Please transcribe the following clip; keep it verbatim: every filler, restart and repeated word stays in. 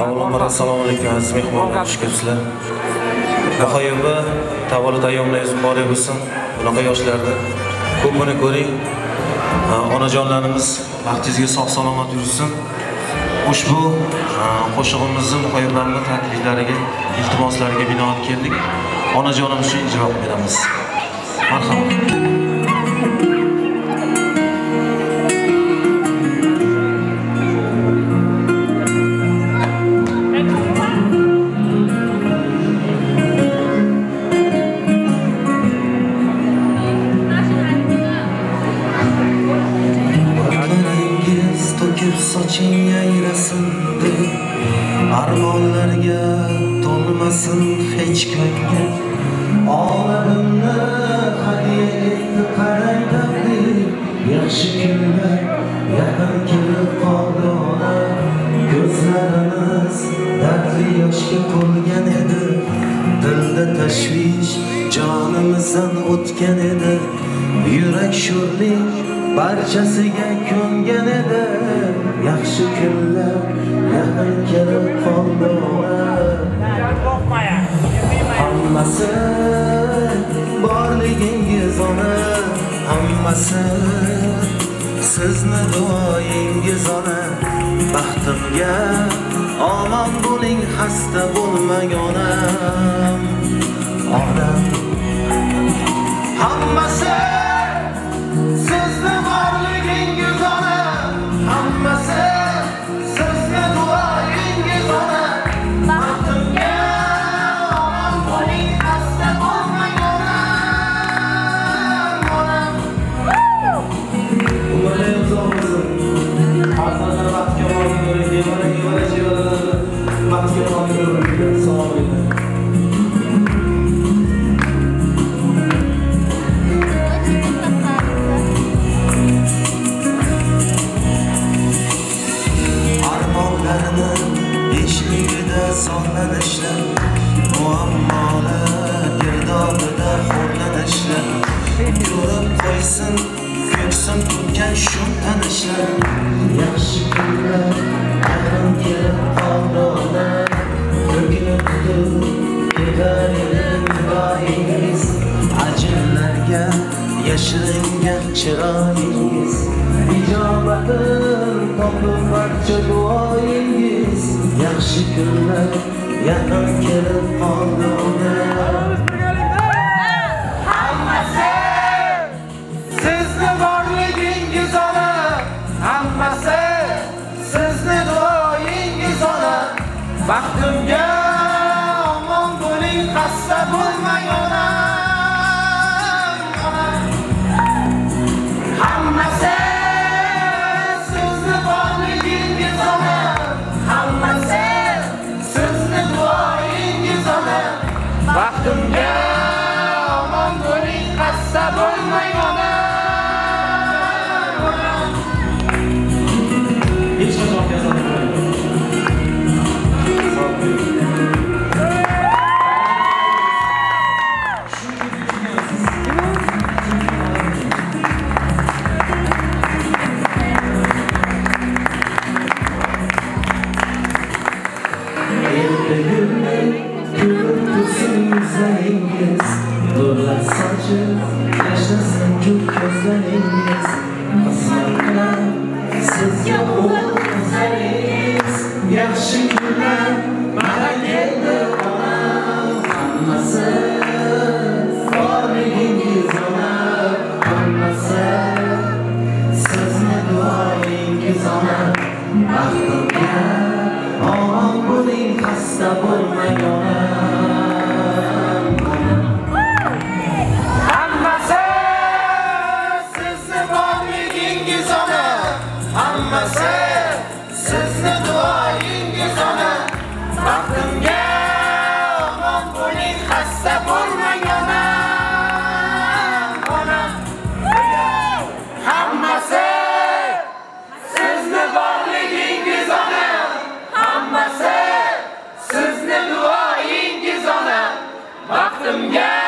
Avvalambor assalomu alaykum aziz mehmonlar, xush kelibsizlar. Nahayba tavalli tayyomlaringiz bor bo'lsin. Bunaqa yoshlarda ko'pini ko'ring. Onajonlarimiz vaqtingizga sog' salomat yursin. Ushbu qo'shig'imizning muxoyiblarning takliklariga, iltimoslariga binoan keldik. Onajonimiz uchun javob beramiz. Marhamat. Yeah!